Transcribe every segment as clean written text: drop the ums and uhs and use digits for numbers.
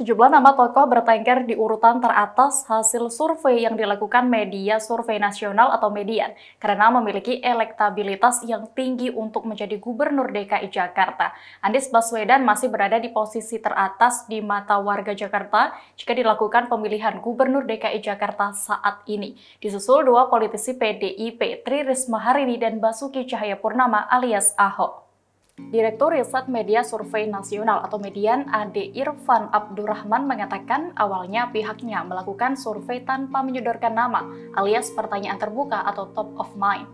sejumlah nama tokoh bertengger di urutan teratas hasil survei yang dilakukan Media Survei Nasional atau Median karena memiliki elektabilitas yang tinggi untuk menjadi Gubernur DKI Jakarta. Anies Baswedan masih berada di posisi teratas di mata warga Jakarta jika dilakukan pemilihan Gubernur DKI Jakarta saat ini. Disusul dua politisi PDIP, Tri Rismaharini dan Basuki Tjahaja Purnama alias Ahok. Direktur Riset Media Survei Nasional atau Median, Ade Irfan Abdurrahman mengatakan awalnya pihaknya melakukan survei tanpa menyodorkan nama alias pertanyaan terbuka atau top of mind.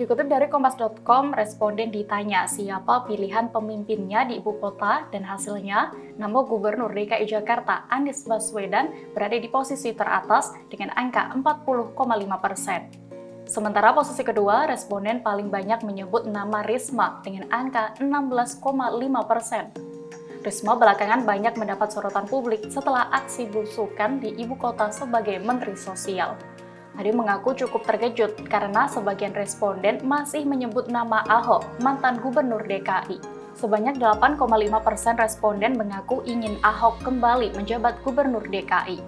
Dikutip dari Kompas.com, responden ditanya siapa pilihan pemimpinnya di ibu kota dan hasilnya, nama Gubernur DKI Jakarta Anies Baswedan berada di posisi teratas dengan angka 40,5%. Sementara posisi kedua, responden paling banyak menyebut nama Risma dengan angka 16,5%. Risma belakangan banyak mendapat sorotan publik setelah aksi belusukan di ibu kota sebagai Menteri Sosial. Ade mengaku cukup terkejut karena sebagian responden masih menyebut nama Ahok, mantan Gubernur DKI. Sebanyak 8,5% responden mengaku ingin Ahok kembali menjabat Gubernur DKI.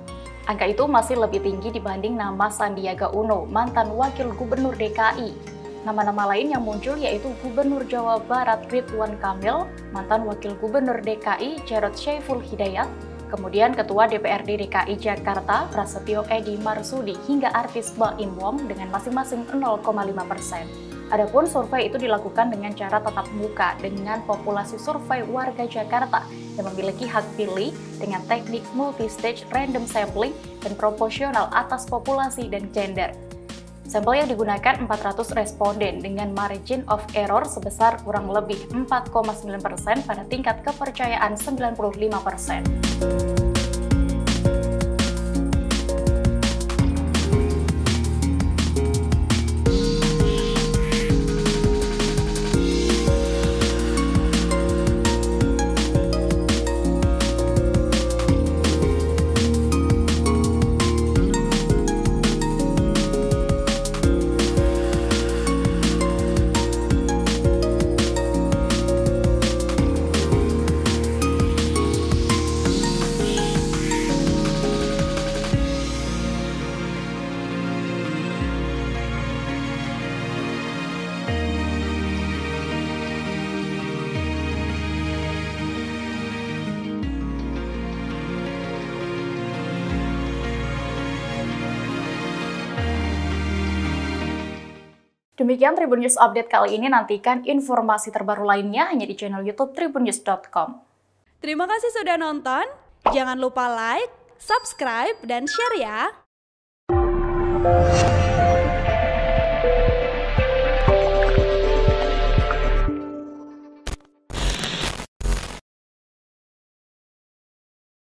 Angka itu masih lebih tinggi dibanding nama Sandiaga Uno, mantan Wakil Gubernur DKI. Nama-nama lain yang muncul yaitu Gubernur Jawa Barat Ridwan Kamil, mantan Wakil Gubernur DKI Djarot Syaiful Hidayat, kemudian Ketua DPRD DKI Jakarta Prasetyo Edi Marsudi hingga artis Baim Wong dengan masing-masing 0,5%. Adapun survei itu dilakukan dengan cara tatap muka dengan populasi survei warga Jakarta yang memiliki hak pilih dengan teknik multi-stage random sampling dan proporsional atas populasi dan gender. Sampel yang digunakan 400 responden dengan margin of error sebesar kurang lebih 4,9% pada tingkat kepercayaan 95%. Demikian Tribunnews Update kali ini, nantikan informasi terbaru lainnya hanya di channel YouTube tribunnews.com. Terima kasih sudah nonton, jangan lupa like, subscribe, dan share ya!